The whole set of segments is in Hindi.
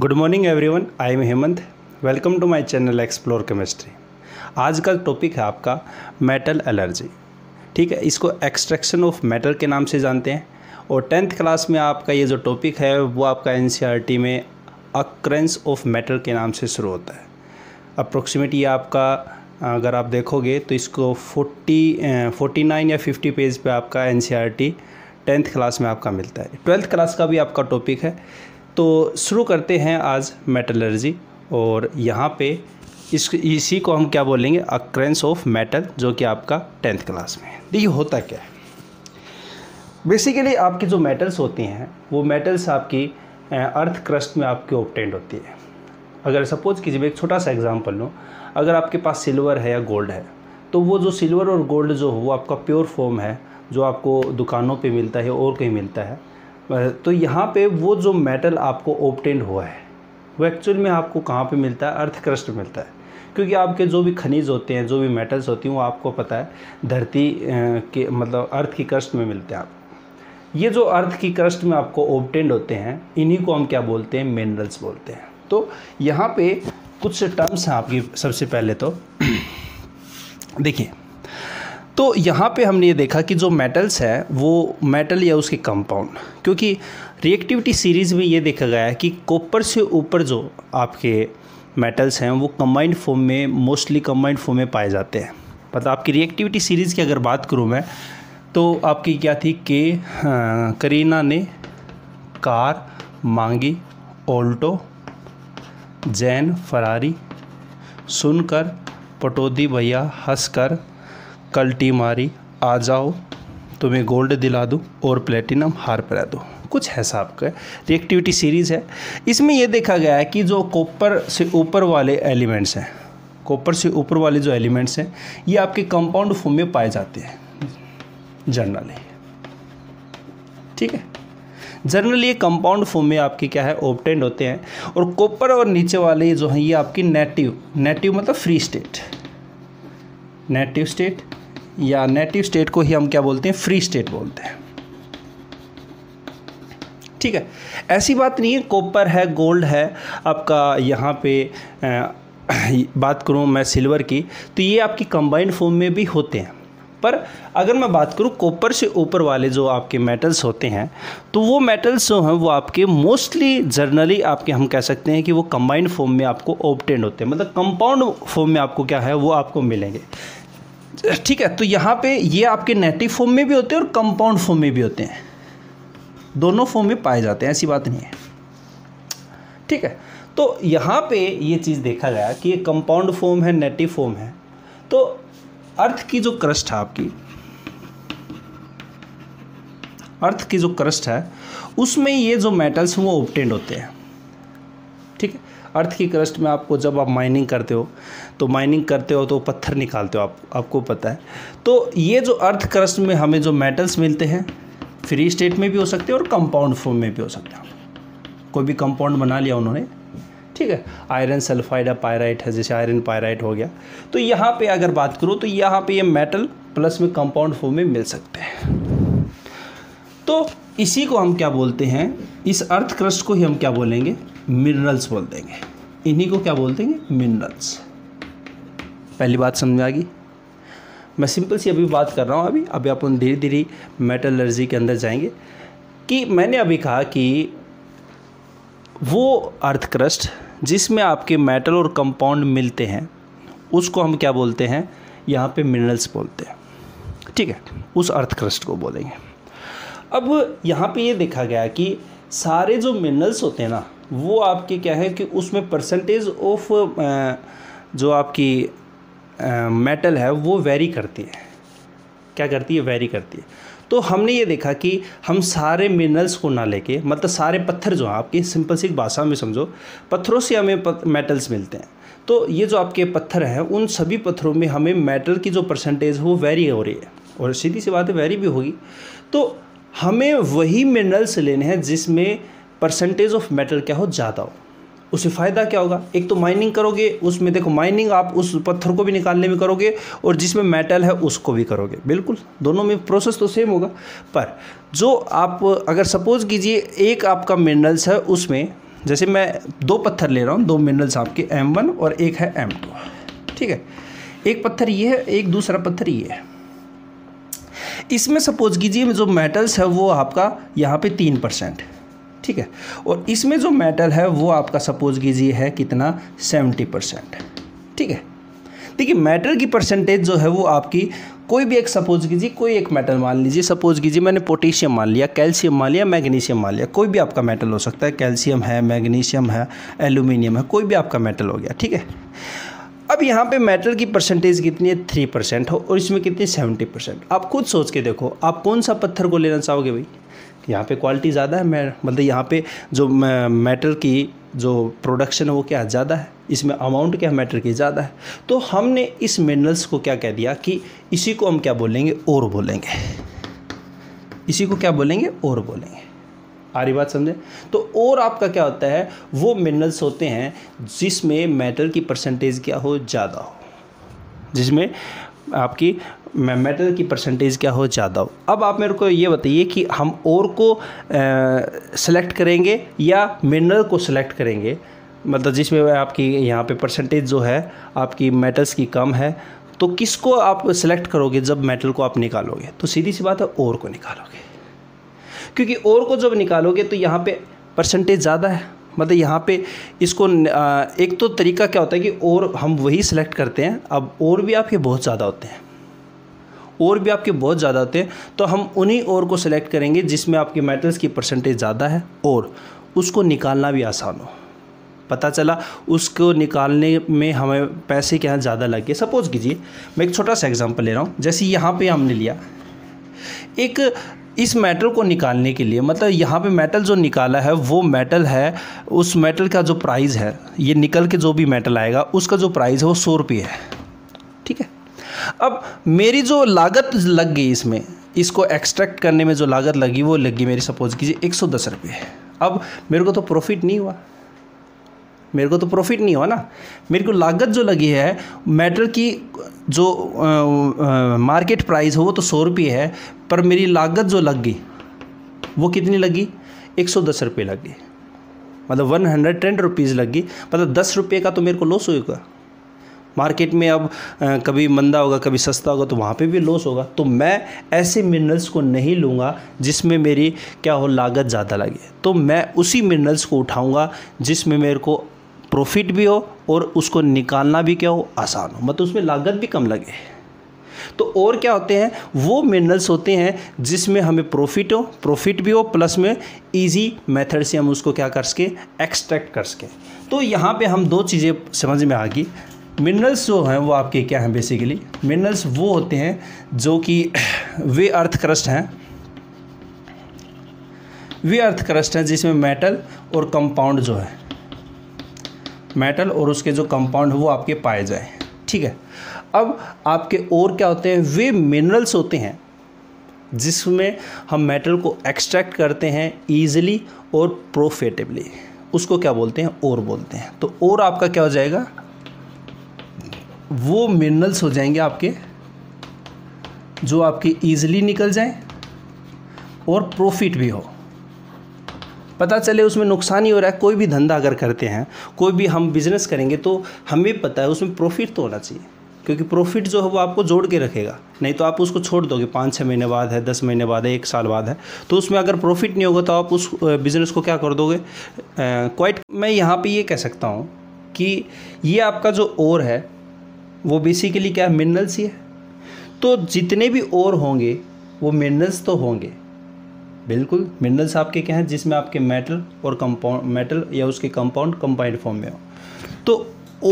Good morning everyone, I am Hemant. Welcome to my channel explore chemistry. आज का टॉपिक है आपका मेटल एलर्जी। ठीक है, इसको एक्सट्रैक्शन ऑफ मेटल के नाम से जानते हैं। और 10th क्लास में आपका ये जो टॉपिक है वो आपका एनसीईआरटी में अक्रेंस ऑफ मेटल के नाम से शुरू होता है। अप्रोक्सीमेट ये आपका अगर आप देखोगे तो इसको 49 या 50 पेज पे आपका एनसीईआरटी 10th क्लास में आपका मिलता है। 12th क्लास का भी आपका टॉपिक है। तो शुरू करते हैं आज मेटलर्जी। और यहाँ पे इसी को हम क्या बोलेंगे, अक्रेंस ऑफ मेटल, जो कि आपका 10th क्लास में है। देखिए होता क्या है, बेसिकली आपकी जो मेटल्स होती हैं वो मेटल्स आपकी अर्थ क्रस्ट में आपकी ऑब्टेंड होती है। अगर सपोज कीजिए, मैं एक छोटा सा एग्जांपल लूँ, अगर आपके पास सिल्वर है या गोल्ड है, तो वो जो सिल्वर और गोल्ड जो हो वो आपका प्योर फॉर्म है, जो आपको दुकानों पे मिलता है और कहीं मिलता है। तो यहाँ पे वो जो मेटल आपको ऑब्टेंड हुआ है वो एक्चुअल में आपको कहाँ पे मिलता है, अर्थ क्रस्ट में मिलता है। क्योंकि आपके जो भी खनिज होते हैं, जो भी मेटल्स होती हैं, वो आपको पता है धरती के मतलब अर्थ की क्रस्ट में मिलते हैं आपको। ये जो अर्थ की क्रस्ट में आपको ऑब्टेंड होते हैं, इन्हीं को हम क्या बोलते हैं, मिनरल्स बोलते हैं। तो यहाँ पे कुछ टर्म्स हैं आपकी। सबसे पहले तो देखिए, तो यहाँ पे हमने ये देखा कि जो मेटल्स है वो मेटल या उसके कंपाउंड, क्योंकि रिएक्टिविटी सीरीज़ में ये देखा गया है कि कॉपर से ऊपर जो आपके मेटल्स हैं वो कंबाइंड फॉर्म में, मोस्टली कंबाइंड फॉर्म में पाए जाते हैं। पता आपकी रिएक्टिविटी सीरीज़ की अगर बात करूँ मैं, तो आपकी क्या थी कि करीना ने कार मांगी, ऑल्टो, जैन फरारी, सुनकर पटौदी भैया, हंसकर कल टी मारी, आ जाओ तुम्हें गोल्ड दिला दूँ और प्लेटिनम हार पहना दूँ। कुछ ऐसा आपका रिएक्टिविटी सीरीज़ है। इसमें यह देखा गया है कि जो कॉपर से ऊपर वाले एलिमेंट्स हैं, कॉपर से ऊपर वाले जो एलिमेंट्स हैं, ये आपके कंपाउंड फॉर्म में पाए जाते हैं जनरली। ठीक है, जनरली ये कंपाउंड फॉर्म में आपके क्या है, ऑब्टेंड होते हैं। और कॉपर और नीचे वाले जो हैं ये आपकी नेटिव मतलब फ्री स्टेट, नेटिव स्टेट, या नेटिव स्टेट को ही हम क्या बोलते हैं, फ्री स्टेट बोलते हैं। ठीक है, ऐसी बात नहीं है कॉपर है, गोल्ड है आपका। यहाँ पे बात करूँ मैं सिल्वर की, तो ये आपकी कंबाइंड फॉर्म में भी होते हैं। पर अगर मैं बात करूँ कॉपर से ऊपर वाले जो आपके मेटल्स होते हैं, तो वो मेटल्स जो हैं वो आपके मोस्टली जर्नली आपके हम कह सकते हैं कि वो कंबाइंड फॉर्म में आपको ऑब्टेंड होते हैं, मतलब कंपाउंड फॉर्म में आपको क्या है वो आपको मिलेंगे। ठीक है, तो यहाँ पे ये आपके नेटिव फॉर्म में भी होते हैं और कंपाउंड फॉर्म में भी होते हैं, दोनों फॉर्म में पाए जाते हैं, ऐसी बात नहीं है। ठीक है, तो यहाँ पे ये चीज़ देखा गया कि ये कंपाउंड फॉर्म है, नेटिव फॉर्म है। तो अर्थ की जो क्रस्ट है आपकी, अर्थ की जो क्रस्ट है उसमें ये जो मेटल्स वो ऑब्टेंड होते हैं। ठीक है, अर्थ की क्रस्ट में आपको जब आप माइनिंग करते हो, तो माइनिंग करते हो तो पत्थर निकालते हो, आपको पता है। तो ये जो अर्थ क्रस्ट में हमें जो मेटल्स मिलते हैं, फ्री स्टेट में भी हो सकते हैं और कंपाउंड फॉर्म में भी हो सकते हैं, कोई भी कंपाउंड बना लिया उन्होंने। ठीक है, आयरन सल्फाइड या पायराइट है, जैसे आयरन पायराइट हो गया। तो यहाँ पे अगर बात करूँ तो यहाँ पे ये मेटल प्लस में कंपाउंड फॉर्म में मिल सकते हैं। तो इसी को हम क्या बोलते हैं, इस अर्थ क्रस्ट को ही हम क्या बोलेंगे, मिनरल्स बोल देंगे। इन्हीं को क्या बोल देंगे, मिनरल्स। पहली बात समझ में आ गई। मैं सिंपल सी अभी बात कर रहा हूँ, अभी अपन धीरे धीरे मेटलर्जी के अंदर जाएंगे। कि मैंने अभी कहा कि वो अर्थ क्रस्ट जिसमें आपके मेटल और कंपाउंड मिलते हैं उसको हम क्या बोलते हैं, यहाँ पे मिनरल्स बोलते हैं। ठीक है, उस अर्थ क्रस्ट को बोलेंगे। अब यहाँ पे ये देखा गया कि सारे जो मिनरल्स होते हैं ना, वो आपके क्या है कि उसमें परसेंटेज ऑफ जो आपकी मेटल है वो वेरी करती है, क्या करती है, वेरी करती है। तो हमने ये देखा कि हम सारे मिनरल्स को ना लेके, मतलब सारे पत्थर जो हैं आपके, सिंपल सी भाषा में समझो, पत्थरों से हमें मेटल्स मिलते हैं। तो ये जो आपके पत्थर हैं उन सभी पत्थरों में हमें मेटल की जो परसेंटेज है वो वेरी हो रही है, और सीधी सी बात है वेरी भी होगी। तो हमें वही मिनरल्स लेने हैं जिसमें परसेंटेज ऑफ मेटल क्या हो, ज़्यादा हो। उससे फ़ायदा क्या होगा, एक तो माइनिंग करोगे, उसमें देखो माइनिंग आप उस पत्थर को भी निकालने में करोगे और जिसमें मेटल है उसको भी करोगे, बिल्कुल दोनों में प्रोसेस तो सेम होगा। पर जो आप अगर सपोज़ कीजिए एक आपका मिनरल्स है उसमें जैसे मैं दो पत्थर ले रहा हूँ, दो मिनरल्स आपके M1 और एक है M2, ठीक है। एक पत्थर ये है, एक दूसरा पत्थर ये है। इसमें सपोज कीजिए जो मेटल्स है वो आपका यहाँ पे 3%, ठीक है, और इसमें जो मेटल है वो आपका सपोज कीजिए है कितना 70%, ठीक है। देखिए मेटल की परसेंटेज जो है वो आपकी कोई भी एक सपोज कीजिए, कोई एक मेटल मान लीजिए, सपोज कीजिए मैंने पोटेशियम मान लिया, कैल्शियम मान लिया, मैग्नीशियम मान लिया, कोई भी आपका मेटल हो सकता है, कैल्शियम है, मैग्नीशियम है, एल्यूमिनियम है, कोई भी आपका मेटल हो गया, ठीक है। अब यहाँ पे मेटल की परसेंटेज कितनी है 3% हो और इसमें कितनी 70%। आप खुद सोच के देखो आप कौन सा पत्थर को लेना चाहोगे भाई। यहाँ पे क्वालिटी ज़्यादा है, मैं मतलब यहाँ पे जो मेटल की जो प्रोडक्शन है वो क्या ज़्यादा है, इसमें अमाउंट क्या मैटर की ज़्यादा है, तो हमने इस मिनरल्स को क्या कह दिया कि इसी को हम क्या बोलेंगे, ओर बोलेंगे। इसी को क्या बोलेंगे, ओर बोलेंगे। आ रही बात समझे। तो ओर आपका क्या होता है, वो मिनरल्स होते हैं जिसमें मेटल की परसेंटेज क्या हो, ज़्यादा हो, जिसमें आपकी मेटल की परसेंटेज क्या हो, ज़्यादा हो। अब आप मेरे को ये बताइए कि हम ओर को सेलेक्ट करेंगे या मिनरल को सेलेक्ट करेंगे, मतलब जिसमें आपकी यहाँ पे परसेंटेज जो है आपकी मेटल्स की कम है, तो किसको आप सेलेक्ट करोगे जब मेटल को आप निकालोगे, तो सीधी सी बात है ओर को निकालोगे, क्योंकि ओर को जब निकालोगे तो यहाँ पे परसेंटेज ज़्यादा है, मतलब यहाँ पे इसको एक तो तरीका क्या होता है कि ओर हम वही सेलेक्ट करते हैं। अब ओर भी आपके बहुत ज़्यादा होते हैं, और भी आपके बहुत ज़्यादा होते हैं, तो हम उन्हीं ओर को सेलेक्ट करेंगे जिसमें आपके मेटल्स की परसेंटेज ज़्यादा है और उसको निकालना भी आसान हो। पता चला उसको निकालने में हमें पैसे क्या ज़्यादा लगे। सपोज़ कीजिए मैं एक छोटा सा एग्जांपल ले रहा हूँ, जैसे यहाँ पे हमने लिया एक, इस मेटल को निकालने के लिए, मतलब यहाँ पे मेटल जो निकाला है वो मेटल है, उस मेटल का जो प्राइस है, ये निकल के जो भी मेटल आएगा उसका जो प्राइस है वो 100 रुपये है, ठीक है। अब मेरी जो लागत लग गई इसमें, इसको एक्सट्रैक्ट करने में जो लागत लगी वो लगी मेरी सपोज़ कीजिए 110 रुपये। अब मेरे को तो प्रॉफिट नहीं हुआ, मेरे को तो प्रॉफिट नहीं हुआ ना, मेरे को लागत जो लगी है मेटल की, जो मार्केट प्राइस हो वो तो 100 रुपये है, पर मेरी लागत जो लग गई वो कितनी लगी, 110 रुपये लग गई, मतलब 110 रुपीज़ लग गई, मतलब 10 रुपये का तो मेरे को लॉस होगा। मार्केट में अब कभी मंदा होगा, कभी सस्ता होगा, तो वहाँ पे भी लॉस होगा। तो मैं ऐसे मिनरल्स को नहीं लूँगा जिसमें मेरी क्या हो, लागत ज़्यादा लगे। तो मैं उसी मिनरल्स को उठाऊँगा जिसमें मेरे को प्रॉफिट भी हो और उसको निकालना भी क्या हो, आसान हो, मतलब उसमें लागत भी कम लगे। तो और क्या होते हैं, वो मिनरल्स होते हैं जिसमें हमें प्रॉफिट हो, प्रॉफिट भी हो, प्लस में इजी मेथड से हम उसको क्या कर सकें, एक्सट्रैक्ट कर सकें। तो यहाँ पे हम दो चीज़ें समझ में आ गई। मिनरल्स जो हैं वो आपके क्या हैं, बेसिकली मिनरल्स वो होते हैं जो कि वे अर्थ क्रस्ट हैं, वे अर्थ क्रस्ट हैं जिसमें मेटल और कंपाउंड जो है, मेटल और उसके जो कंपाउंड है वो आपके पाए जाए, ठीक है। अब आपके और क्या होते हैं, वे मिनरल्स होते हैं जिसमें हम मेटल को एक्सट्रैक्ट करते हैं ईजिली और प्रॉफिटेबली, उसको क्या बोलते हैं, और बोलते हैं। तो और आपका क्या हो जाएगा, वो मिनरल्स हो जाएंगे आपके जो आपके ईजिली निकल जाएं और प्रॉफिट भी हो, पता चले उसमें नुकसान ही हो रहा है। कोई भी धंधा अगर करते हैं, कोई भी हम बिज़नेस करेंगे, तो हमें पता है उसमें प्रॉफिट तो होना चाहिए, क्योंकि प्रॉफिट जो है वो आपको जोड़ के रखेगा, नहीं तो आप उसको छोड़ दोगे 5-6 महीने बाद है, 10 महीने बाद है, 1 साल बाद है, तो उसमें अगर प्रॉफिट नहीं होगा तो आप उस बिज़नेस को क्या कर दोगे, क्वाइट। मैं यहाँ पर ये कह सकता हूँ कि ये आपका जो ओर है वो बेसिकली क्या है, मिनरल्स ही है। तो जितने भी और होंगे वो मिनरल्स तो होंगे, बिल्कुल मिनरल्स आपके क्या हैं, जिसमें आपके मेटल और कंपाउंड, मेटल या उसके कंपाउंड कंबाइंड फॉर्म में हो। तो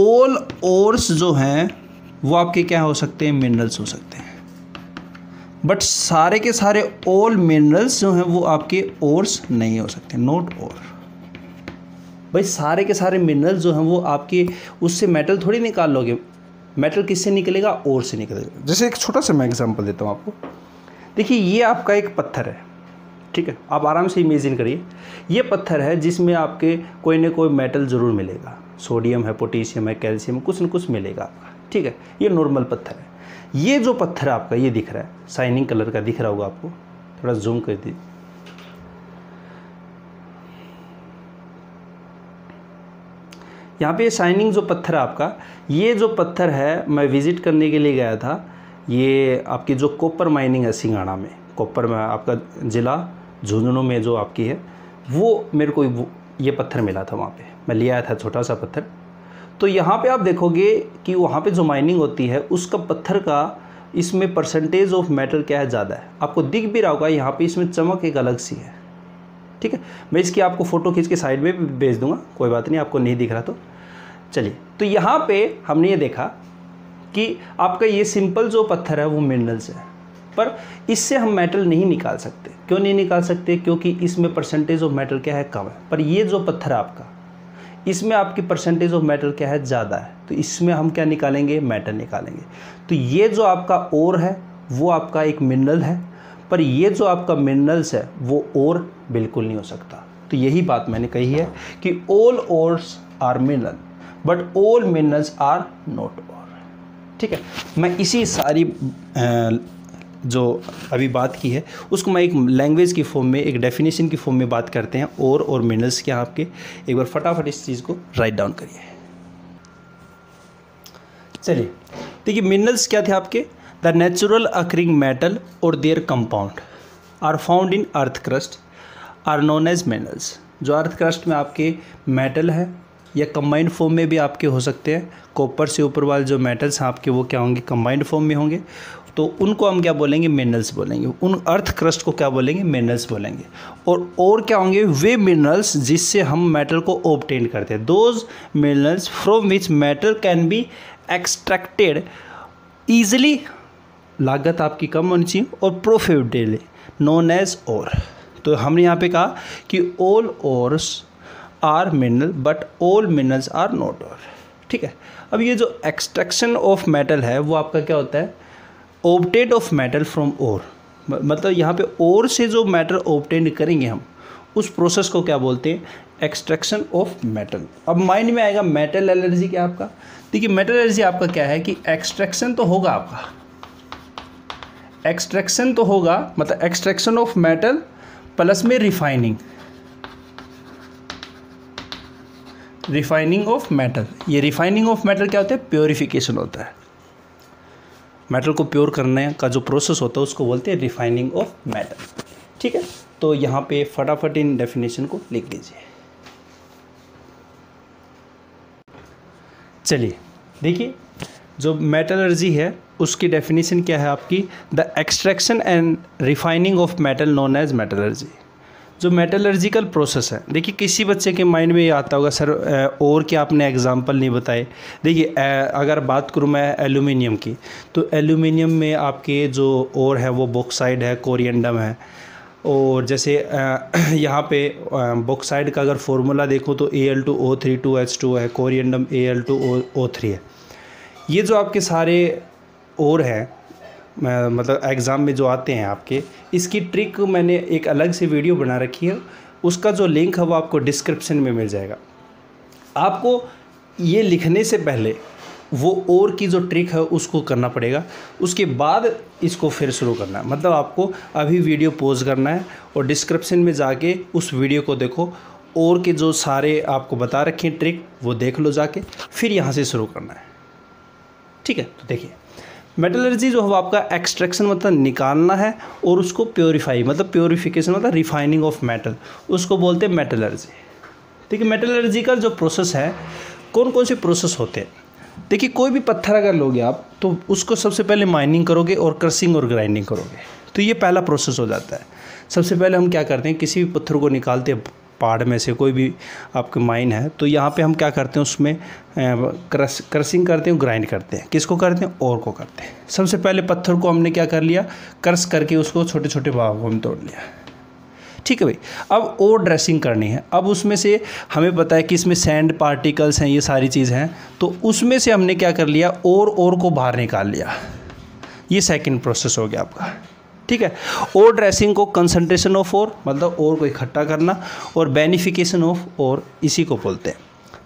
ऑल ओर्स जो हैं वो आपके क्या हो सकते हैं, मिनरल्स हो सकते हैं, बट सारे के सारे ऑल मिनरल्स जो हैं वो आपके ओर्स नहीं हो सकते, नॉट ओर। भाई सारे के सारे मिनरल्स जो हैं वो आपके उससे मेटल थोड़ी निकाल लोगे, मेटल किससे निकलेगा, ओर से निकलेगा। जैसे एक छोटा सा मैं एग्जांपल देता हूँ आपको, देखिए ये आपका एक पत्थर है, ठीक है, आप आराम से इमेजिन करिए ये पत्थर है जिसमें आपके कोई ना कोई मेटल ज़रूर मिलेगा, सोडियम है, पोटेशियम है, कैल्शियम, कुछ न कुछ मिलेगा आपका, ठीक है। ये नॉर्मल पत्थर है, ये जो पत्थर है आपका ये दिख रहा है, शाइनिंग कलर का दिख रहा होगा आपको, थोड़ा जूम कर दीजिए, यहाँ पे शाइनिंग जो पत्थर है आपका, ये जो पत्थर है मैं विज़िट करने के लिए गया था, ये आपकी जो कॉपर माइनिंग है सिंगाणा में, कॉपर में आपका ज़िला झुंझुनू में जो आपकी है, वो मेरे को ये पत्थर मिला था वहाँ पे, मैं ले आया था छोटा सा पत्थर। तो यहाँ पे आप देखोगे कि वहाँ पे जो माइनिंग होती है उसका पत्थर का इसमें परसेंटेज ऑफ मेटल क्या है, ज़्यादा है। आपको दिख भी रहा होगा यहाँ पे, इसमें चमक एक अलग सी है, ठीक है। मैं इसकी आपको फ़ोटो खींच के साइड में भी भेज दूंगा, कोई बात नहीं, आपको नहीं दिख रहा तो। चलिए, तो यहाँ पर हमने ये देखा कि आपका ये सिंपल जो पत्थर है वो मिनरल्स है, पर इससे हम मेटल नहीं निकाल सकते। क्यों नहीं निकाल सकते? क्योंकि इसमें परसेंटेज ऑफ मेटल क्या है, कम है। पर ये जो पत्थर आपका, इसमें आपकी परसेंटेज ऑफ मेटल क्या है, ज़्यादा है। तो इसमें हम क्या निकालेंगे, मेटल निकालेंगे। तो ये जो आपका ओर है वो आपका एक मिनरल है, पर ये जो आपका मिनरल्स है वो ओर बिल्कुल नहीं हो सकता। तो यही बात मैंने कही है कि all ores are mineral but all minerals are not ore, ठीक है। मैं इसी सारी जो अभी बात की है उसको मैं एक लैंग्वेज की फॉर्म में, एक डेफिनेशन की फॉर्म में बात करते हैं ओर और मिनरल्स क्या आपके। एक बार फटाफट इस चीज़ को राइट डाउन करिए। चलिए देखिए, मिनरल्स क्या थे आपके, द नेचुरल अकरिंग मेटल और their compound are found in earth crust are known as minerals. जो अर्थ क्रस्ट में आपके मेटल है या कंबाइंड फॉर्म में भी आपके हो सकते हैं, कॉपर से ऊपर वाले जो मेटल्स हैं आपके वो क्या होंगे, कंबाइंड फॉर्म में होंगे, तो उनको हम क्या बोलेंगे, मिनरल्स बोलेंगे। उन अर्थ क्रस्ट को क्या बोलेंगे, मिनरल्स बोलेंगे। और क्या होंगे, वे मिनरल्स जिससे हम मेटल को ऑब्टेन करते हैं, those minerals from which metal can be extracted easily, लागत आपकी कम होनी चाहिए, और प्रॉफिटेबली, नोन एज ओर। तो हमने यहाँ पे कहा कि all ores are mineral but all minerals are not ore, ठीक है। अब ये जो एक्सट्रैक्शन ऑफ मेटल है वो आपका क्या होता है, obtain of metal from ore, मतलब यहाँ पे ओर से जो मेटल ऑब्टेन करेंगे हम, उस प्रोसेस को क्या बोलते हैं, एक्सट्रैक्शन ऑफ मेटल। अब माइंड में आएगा मेटल एलर्जी क्या आपका, देखिए मेटल एलर्जी आपका क्या है कि एक्सट्रैक्शन तो होगा आपका, एक्सट्रैक्शन तो होगा मतलब एक्सट्रैक्शन ऑफ मेटल प्लस में रिफाइनिंग, रिफाइनिंग ऑफ मेटल। ये रिफाइनिंग ऑफ मेटल क्या होता है, प्योरिफिकेशन होता है, मेटल को प्योर करने का जो प्रोसेस होता है उसको बोलते हैं रिफाइनिंग ऑफ मेटल, ठीक है। तो यहाँ पे फटाफट इन डेफिनेशन को लिख दीजिए। चलिए देखिए, जो मेटलर्जी है उसकी डेफिनेशन क्या है आपकी, the extraction and refining of metal known as metallurgy. जो मेटलर्जिकल प्रोसेस है, देखिए किसी बच्चे के माइंड में ये आता होगा, सर और क्या आपने एग्जांपल नहीं बताए। देखिए अगर बात करूँ मैं एल्यूमिनियम की, तो एल्यूमिनियम में आपके जो और है वो बॉक्साइड है, कोरिएंडम है, और जैसे यहाँ पे बॉक्साइड का अगर फॉर्मूला देखो तो Al2O32H2 है, कोरिएंडम Al2O3 है। ये जो आपके सारे और हैं मतलब एग्ज़ाम में जो आते हैं आपके, इसकी ट्रिक मैंने एक अलग से वीडियो बना रखी है, उसका जो लिंक है वो आपको डिस्क्रिप्शन में मिल जाएगा। आपको ये लिखने से पहले वो और की जो ट्रिक है उसको करना पड़ेगा, उसके बाद इसको फिर शुरू करना है। मतलब आपको अभी वीडियो पॉज करना है और डिस्क्रिप्शन में जाके उस वीडियो को देखो, और के जो सारे आपको बता रखे हैं ट्रिक वो देख लो जाके, फिर यहाँ से शुरू करना है, ठीक है। तो देखिए मेटलर्जी जो है आपका एक्सट्रैक्शन मतलब निकालना है, और उसको प्योरीफाई मतलब प्योरीफिकेशन मतलब रिफाइनिंग ऑफ मेटल, उसको बोलते हैं मेटलर्जी। देखिए मेटलर्जी का जो प्रोसेस है, कौन कौन से प्रोसेस होते हैं। देखिए कोई भी पत्थर अगर लोगे आप, तो उसको सबसे पहले माइनिंग करोगे और क्रशिंग और ग्राइंडिंग करोगे, तो ये पहला प्रोसेस हो जाता है। सबसे पहले हम क्या करते हैं, किसी भी पत्थर को निकालते हैं पहाड़ में से, कोई भी आपके माइन है, तो यहाँ पे हम क्या करते हैं, उसमें क्रशिंग करते हैं, ग्राइंड करते हैं। किसको करते हैं, ओर को करते हैं। सबसे पहले पत्थर को हमने क्या कर लिया, क्रश करके उसको छोटे छोटे भागों में तोड़ लिया, ठीक है भाई। अब ओर ड्रेसिंग करनी है। अब उसमें से हमें पता है कि इसमें सैंड पार्टिकल्स हैं, ये सारी चीज़ हैं, तो उसमें से हमने क्या कर लिया, ओर को बाहर निकाल लिया। ये सेकेंड प्रोसेस हो गया आपका, ठीक है। ओर ड्रेसिंग को कंसंट्रेशन ऑफ ओर मतलब ओर को इकट्ठा करना, और बेनिफिकेशन ऑफ ओर इसी को बोलते हैं।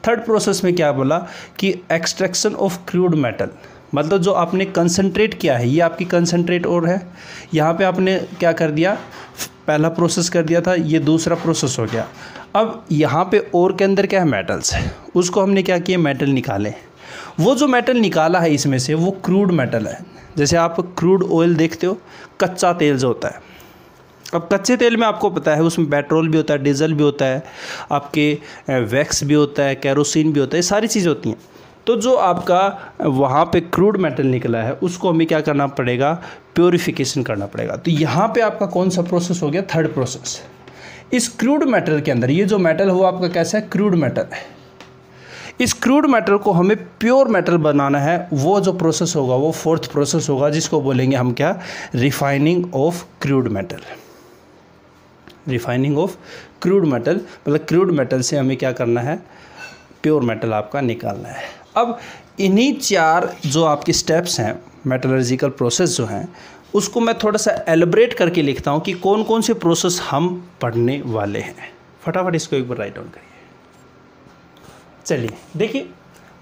थर्ड प्रोसेस में क्या बोला कि एक्सट्रैक्शन ऑफ क्रूड मेटल, मतलब जो आपने कंसंट्रेट किया है, ये आपकी कंसंट्रेट ओर है, यहाँ पे आपने क्या कर दिया, पहला प्रोसेस कर दिया था, ये दूसरा प्रोसेस हो गया। अब यहाँ पे ओर के अंदर क्या है, मेटल्स है, उसको हमने क्या किए, मेटल निकाले। वो जो मेटल निकाला है इसमें से वो क्रूड मेटल है। जैसे आप क्रूड ऑयल देखते हो, कच्चा तेल जो होता है, अब कच्चे तेल में आपको पता है उसमें पेट्रोल भी होता है, डीजल भी होता है, आपके वैक्स भी होता है, केरोसिन भी होता है, सारी चीज़ें होती हैं। तो जो आपका वहाँ पे क्रूड मेटल निकला है उसको हमें क्या करना पड़ेगा, प्योरीफिकेशन करना पड़ेगा। तो यहाँ पे आपका कौन सा प्रोसेस हो गया, थर्ड प्रोसेस। इस क्रूड मेटल के अंदर ये जो मेटल हुआ आपका कैसा है, क्रूड मेटल है। इस क्रूड मेटल को हमें प्योर मेटल बनाना है, वो जो प्रोसेस होगा वो फोर्थ प्रोसेस होगा, जिसको बोलेंगे हम क्या, refining of crude metal. Refining of crude metal मतलब क्रूड मेटल से हमें क्या करना है, प्योर मेटल आपका निकालना है। अब इन्हीं चार जो आपके स्टेप्स हैं मेटलर्जिकल प्रोसेस जो हैं, उसको मैं थोड़ा सा एलिब्रेट करके लिखता हूँ कि कौन कौन से प्रोसेस हम पढ़ने वाले हैं। फटाफट इसको एक बार राइट डाउन करिए। चलिए देखिए,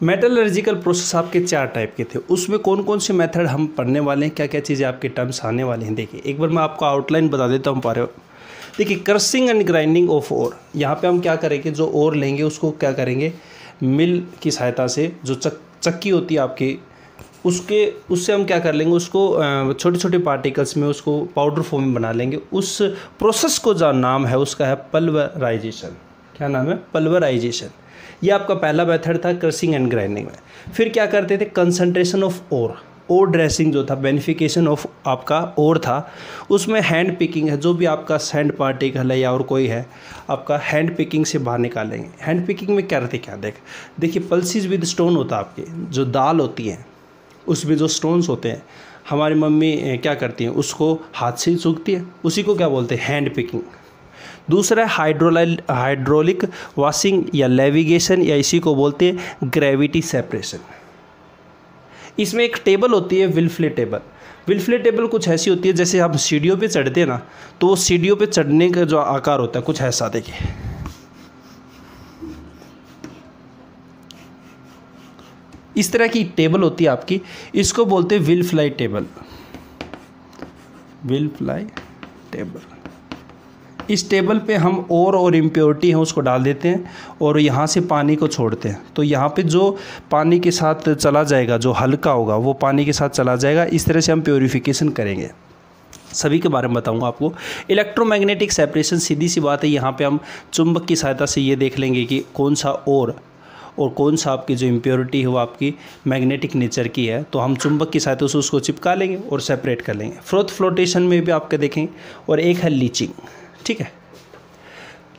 मेटलर्जिकल प्रोसेस आपके चार टाइप के थे, उसमें कौन कौन से मेथड हम पढ़ने वाले हैं, क्या क्या चीज़ें आपके टर्म्स आने वाले हैं। देखिए एक बार मैं आपको आउटलाइन बता देता हूँ। पारे देखिए, crushing and grinding of ore, यहाँ पे हम क्या करेंगे, जो ओर लेंगे उसको क्या करेंगे, मिल की सहायता से, जो चक्की होती है आपकी, उसके उससे हम क्या कर लेंगे, उसको छोटे छोटे पार्टिकल्स में उसको पाउडर फॉर्म में बना लेंगे। उस प्रोसेस को जो नाम है उसका है पल्वराइजेशन। क्या नाम है, पल्वराइजेशन। ये आपका पहला मेथड था क्रशिंग एंड ग्राइंडिंग में। फिर क्या करते थे, concentration of ore, ore dressing जो था, बेनिफिकेशन ऑफ आपका ओर था। उसमें हैंड पिकिंग है, जो भी आपका सैंड पार्टिकल है या और कोई है आपका, हैंड पिकिंग से बाहर निकालेंगे। हैंड पिकिंग में क्या रहते क्या, देखिए पल्सेस विद स्टोन होता है आपके, जो दाल होती है उसमें जो स्टोन्स होते हैं, हमारी मम्मी क्या करती हैं, उसको हाथ से ही सूखती है, उसी को क्या बोलते हैं, हैंड पिकिंग। दूसरा है हाइड्रोलिक वाशिंग या लेविगेशन, या इसी को बोलते हैं ग्रेविटी सेपरेशन। इसमें एक टेबल होती है, विल्फले टेबल। विल्फले टेबल कुछ ऐसी होती है, जैसे हम सीढ़ियों पे चढ़ते हैं ना, तो वो सीढ़ियों पे चढ़ने का जो आकार होता है कुछ ऐसा, देखिए इस तरह की टेबल होती है आपकी, इसको बोलते हैं विल्फ्लाई टेबल। विल्फ्लाई टेबल, इस टेबल पे हम और इम्प्योरिटी है उसको डाल देते हैं और यहाँ से पानी को छोड़ते हैं। तो यहाँ पे जो पानी के साथ चला जाएगा, जो हल्का होगा वो पानी के साथ चला जाएगा। इस तरह से हम प्योरीफिकेशन करेंगे। सभी के बारे में बताऊंगा आपको। इलेक्ट्रोमैग्नेटिक सेपरेशन, सीधी सी बात है, यहाँ पे हम चुंबक की सहायता से ये देख लेंगे कि कौन सा और कौन सा आपकी जो इम्प्योरिटी है वो आपकी मैग्नेटिक नेचर की है, तो हम चुंबक की सहायता से उसको चिपका लेंगे और सेपरेट कर लेंगे। फ्रोथ फ्लोटेशन में भी आपके देखें, और एक है लीचिंग, ठीक है।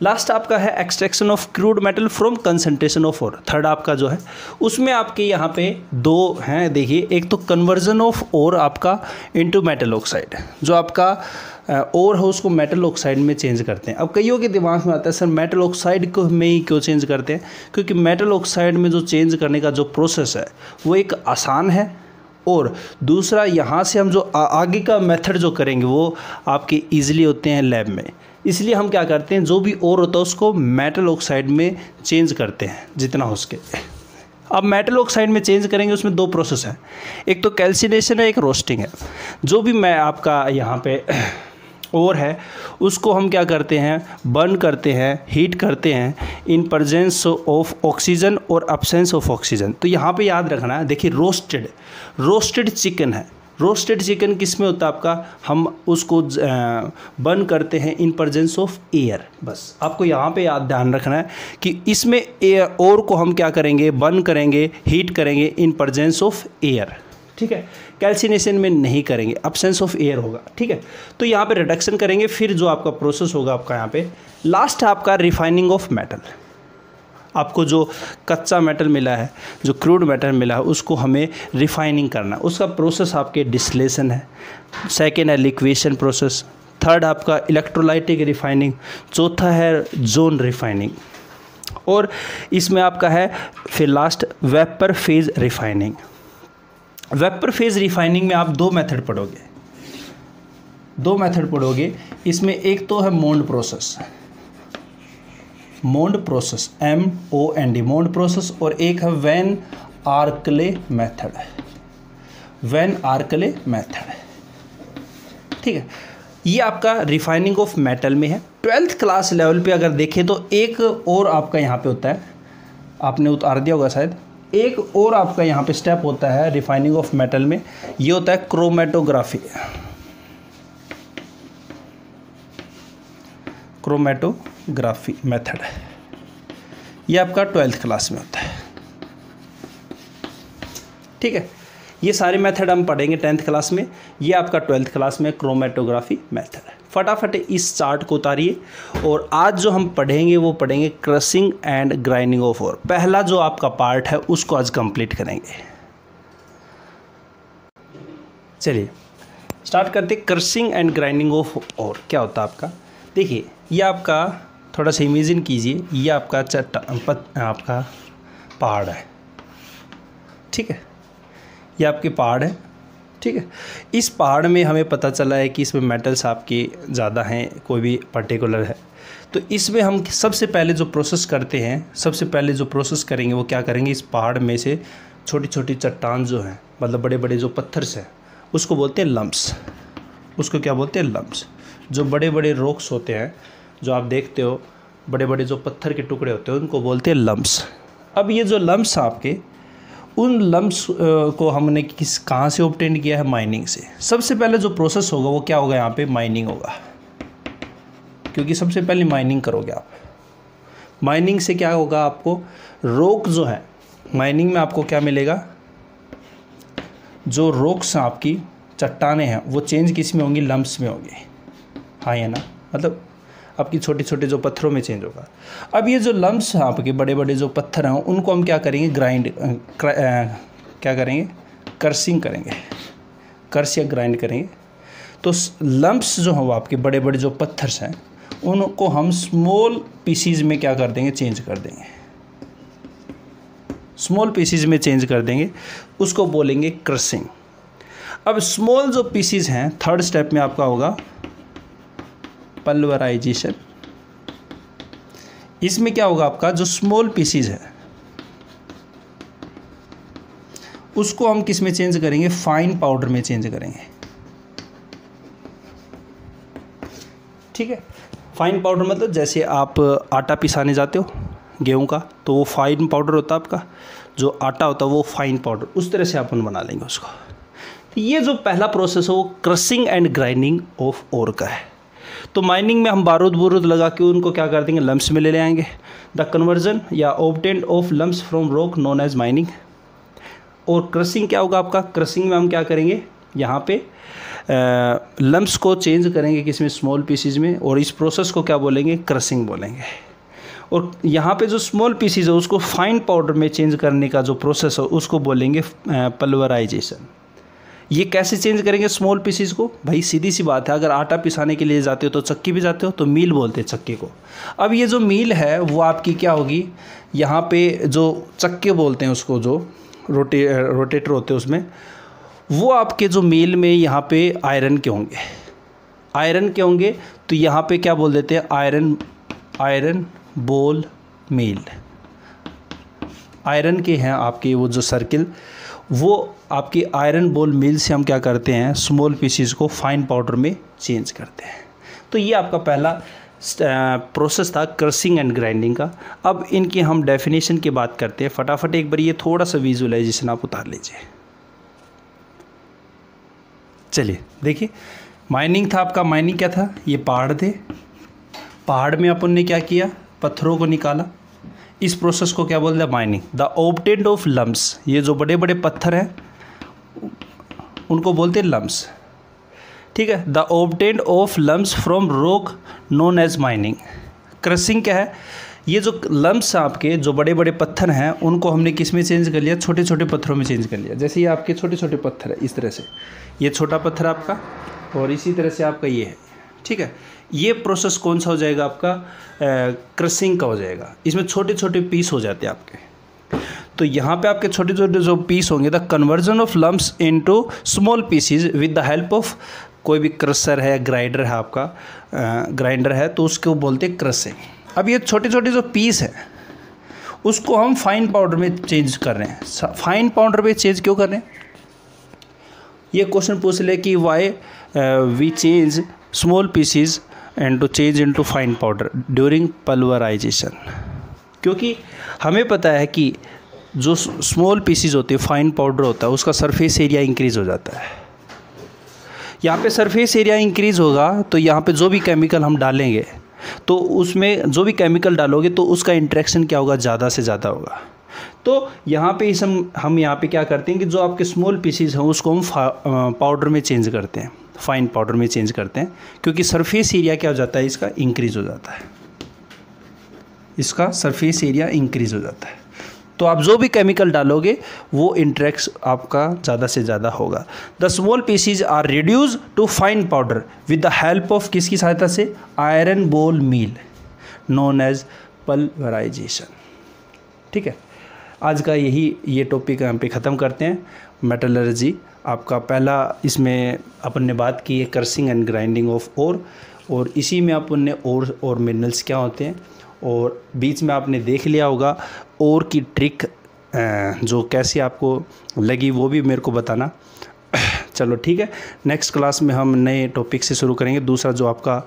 लास्ट आपका है extraction of crude metal from concentration of ore, third आपका जो है। उसमें आपके यहाँ पे दो हैं, देखिए एक तो कन्वर्जन ऑफ ओर आपका इनटू मेटल ऑक्साइड, जो आपका ओर है उसको मेटल ऑक्साइड में चेंज करते हैं। अब कईयों के दिमाग में आता है सर मेटल ऑक्साइड को में ही क्यों चेंज करते हैं, क्योंकि मेटल ऑक्साइड में जो चेंज करने का जो प्रोसेस है वो एक आसान है, और दूसरा यहाँ से हम जो आगे का मेथड जो करेंगे वो आपके ईजिली होते हैं लैब में। इसलिए हम क्या करते हैं, जो भी ओर होता है उसको मेटल ऑक्साइड में चेंज करते हैं जितना हो सके। अब मेटल ऑक्साइड में चेंज करेंगे, उसमें दो प्रोसेस हैं, एक तो कैल्सिनेशन है, एक रोस्टिंग है। जो भी मैं आपका यहाँ पे ओर है उसको हम क्या करते हैं, बर्न करते हैं, हीट करते हैं, इन प्रेजेंस ऑफ ऑक्सीजन और अब्सेंस ऑफ ऑक्सीजन। तो यहाँ पे याद रखना है, देखिए रोस्टेड चिकन है। रोस्टेड चिकन किस में होता है आपका, हम उसको बर्न करते हैं इन प्रेजेंस ऑफ एयर। बस आपको यहाँ पे याद ध्यान रखना है कि इसमें एयर और को हम क्या करेंगे, बर्न करेंगे, हीट करेंगे इन प्रेजेंस ऑफ एयर, ठीक है। कैल्सिनेशन में नहीं करेंगे, अब्सेंस ऑफ एयर होगा, ठीक है। तो यहाँ पे रिडक्शन करेंगे। फिर जो आपका प्रोसेस होगा आपका यहाँ पे लास्ट आपका रिफाइनिंग ऑफ मेटल। आपको जो कच्चा मेटल मिला है, जो क्रूड मेटल मिला है, उसको हमें रिफाइनिंग करना है। उसका प्रोसेस आपके डिस्टिलेशन है, सेकेंड है लिक्वेशन प्रोसेस, थर्ड आपका इलेक्ट्रोलाइटिक रिफाइनिंग, चौथा है जोन रिफाइनिंग, और इसमें आपका है फिर last vapour phase refining. Vapour phase refining में आप दो मेथड पढ़ोगे। इसमें एक तो है Mond process MOND Mond process, और एक है वैन आर्कले मेथड, ठीक है। ये आपका रिफाइनिंग ऑफ मेटल में है। ट्वेल्थ क्लास लेवल पे अगर देखें तो एक और आपका यहाँ पे होता है, आपने उतार दिया होगा शायद, एक और आपका यहाँ पे स्टेप होता है रिफाइनिंग ऑफ मेटल में, ये होता है क्रोमेटोग्राफी। क्रोमेटोग्राफी मेथड ये आपका ट्वेल्थ क्लास में होता है, ठीक है। ये सारे मेथड हम पढ़ेंगे टेंथ क्लास में, ये आपका ट्वेल्थ क्लास में क्रोमेटोग्राफी मेथड है। फटाफट इस चार्ट को उतारिए और आज जो हम पढ़ेंगे वो पढ़ेंगे crushing and grinding of ore. पहला जो आपका पार्ट है उसको आज कंप्लीट करेंगे। चलिए स्टार्ट करते, crushing and grinding of ore क्या होता है आपका। देखिए ये आपका थोड़ा सा इमेजिन कीजिए, ये आपका आपका पहाड़ है, ठीक है, ये आपके पहाड़ है, ठीक है। इस पहाड़ में हमें पता चला है कि इसमें मेटल्स आपके ज़्यादा हैं, कोई भी पर्टिकुलर है, तो इसमें हम सबसे पहले जो प्रोसेस करते हैं, सबसे पहले जो प्रोसेस करेंगे वो क्या करेंगे, इस पहाड़ में से छोटी छोटी चट्टान जो हैं, मतलब बड़े बड़े जो पत्थर्स हैं उसको बोलते हैं लम्प्स। उसको क्या बोलते हैं, लम्प्स। जो बड़े बड़े रॉक्स होते हैं, जो आप देखते हो बड़े बड़े जो पत्थर के टुकड़े होते हैं उनको बोलते हैं लम्प्स। अब ये जो लम्प्स आपके, उन लम्प्स को हमने किस कहाँ से ऑब्टेन किया है, माइनिंग से। सबसे पहले जो प्रोसेस होगा वो क्या होगा, यहाँ पे माइनिंग होगा, क्योंकि सबसे पहले माइनिंग करोगे आप। माइनिंग से क्या होगा, आपको रॉक जो है, माइनिंग में आपको क्या मिलेगा, जो रॉक्स आपकी चट्टाने हैं वो चेंज किस में होंगी, लम्प्स में होंगी, हाँ या ना, मतलब आपकी छोटे छोटे जो पत्थरों में चेंज होगा। अब ये जो लम्प्स हैं आपके, बड़े बड़े जो पत्थर हैं उनको हम क्या करेंगे, ग्राइंड क्या करेंगे, कर्सिंग करेंगे, कर्स या ग्राइंड करेंगे। तो लम्प्स जो हैं आपके बड़े बड़े जो पत्थर्स हैं उनको हम स्मॉल पीसीज में क्या कर देंगे, चेंज कर देंगे, स्मॉल पीसीज में चेंज कर देंगे, उसको बोलेंगे क्रशिंग। अब स्मॉल जो पीसीज हैं, थर्ड स्टेप में आपका होगा पल्वराइजेशन। इसमें क्या होगा आपका, जो स्मॉल पीसीज है उसको हम किस में चेंज करेंगे, फाइन पाउडर में चेंज करेंगे, ठीक है। फाइन पाउडर मतलब जैसे आप आटा पिसाने जाते हो गेहूं का, तो वो फाइन पाउडर होता है आपका, जो आटा होता है वो फाइन पाउडर, उस तरह से अपन बना लेंगे उसको। तो ये जो पहला प्रोसेस है वो crushing and grinding of ore का है। तो माइनिंग में हम बारूद बुरूद लगा के उनको क्या कर देंगे, लम्प्स में ले आएंगे। द कन्वर्जन या obtained of lumps from rock known as mining. और क्रशिंग क्या होगा आपका, क्रशिंग में हम क्या करेंगे, यहाँ पे लम्प्स को चेंज करेंगे किसमें, स्मॉल पीसीज में, और इस प्रोसेस को क्या बोलेंगे, क्रशिंग बोलेंगे। और यहाँ पे जो स्मॉल पीसीज है उसको फाइन पाउडर में चेंज करने का जो प्रोसेस है उसको बोलेंगे पल्वराइजेशन। ये कैसे चेंज करेंगे स्मॉल पीसीज को, भाई सीधी सी बात है, अगर आटा पिसाने के लिए जाते हो तो चक्की भी जाते हो, तो मील बोलते हैं चक्की को। अब ये जो मील है वो आपकी क्या होगी, यहाँ पे जो चक्के बोलते हैं उसको, जो रोटेटर होते हैं उसमें, वो आपके जो मील में यहाँ पे आयरन के होंगे, आयरन के होंगे, तो यहाँ पर क्या बोल देते हैं, आयरन बॉल मील। आयरन के हैं आपके वो जो सर्किल, वो आपकी आयरन बॉल मिल से हम क्या करते हैं, स्मॉल पीसीज को फाइन पाउडर में चेंज करते हैं। तो ये आपका पहला प्रोसेस था क्रशिंग एंड ग्राइंडिंग का। अब इनकी हम डेफिनेशन की बात करते हैं। फटाफट एक बार ये थोड़ा सा विजुअलाइजेशन आप उतार लीजिए। चलिए देखिए, माइनिंग था आपका, माइनिंग क्या था, ये पहाड़ थे, पहाड़ में अपन ने क्या किया, पत्थरों को निकाला, इस प्रोसेस को क्या बोलते हैं, mining. The obtained of lumps, ये जो बड़े बड़े पत्थर हैं उनको बोलते हैं लम्प्स, ठीक है। The obtained of lumps from rock known as mining. Crushing क्या है, ये जो लम्प्स आपके जो बड़े बड़े पत्थर हैं उनको हमने किस में चेंज कर लिया, छोटे छोटे पत्थरों में चेंज कर लिया। जैसे ये आपके छोटे छोटे पत्थर है, इस तरह से ये छोटा पत्थर आपका, और इसी तरह से आपका ये है, ठीक है। ये प्रोसेस कौन सा हो जाएगा आपका, क्रशिंग का हो जाएगा। इसमें छोटे छोटे पीस हो जाते हैं आपके, तो यहाँ पे आपके छोटे छोटे जो पीस होंगे, the conversion of lumps into small pieces with the help of कोई भी क्रशर है, ग्राइंडर है आपका, ग्राइंडर है तो उसको बोलते हैं क्रशिंग। अब ये छोटे छोटे जो पीस है उसको हम फाइन पाउडर में चेंज कर रहे हैं। फाइन पाउडर में चेंज क्यों कर रहे हैं, ये क्वेश्चन पूछ ले कि why we change small pieces and to change into fine powder during pulverization. क्योंकि हमें पता है कि जो small pieces होते हैं, fine powder होता है, उसका surface area increase हो जाता है. यहाँ पे surface area increase होगा तो यहाँ पे जो भी chemical हम डालेंगे तो उसमें जो भी केमिकल डालोगे तो उसका इंटरेक्शन क्या होगा, ज़्यादा से ज़्यादा होगा. तो यहाँ पे इस हम यहाँ पे क्या करते हैं कि जो आपके स्मॉल पीसीज हैं उसको हम पाउडर में चेंज करते हैं, फाइन पाउडर में चेंज करते हैं, क्योंकि सरफेस एरिया क्या हो जाता है, इसका इंक्रीज़ हो जाता है, इसका सरफेस एरिया इंक्रीज़ हो जाता है. तो आप जो भी केमिकल डालोगे वो इंटरेक्स आपका ज़्यादा से ज़्यादा होगा. The small pieces are reduce to fine powder with the help of, किसकी सहायता से, iron ball mill known as pulverisation. ठीक है, आज का ये टॉपिक हम पे ख़त्म करते हैं. मेटलर्जी आपका पहला, इसमें अपन ने बात की है crushing and grinding of ore, और इसी में अपन ने और मिनरल्स क्या होते हैं, और बीच में आपने देख लिया होगा और की ट्रिक जो कैसे आपको लगी वो भी मेरे को बताना. चलो ठीक है, नेक्स्ट क्लास में हम नए टॉपिक से शुरू करेंगे, दूसरा जो आपका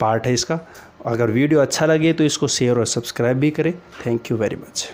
पार्ट है इसका. अगर वीडियो अच्छा लगे तो इसको शेयर और सब्सक्राइब भी करें. Thank you very much.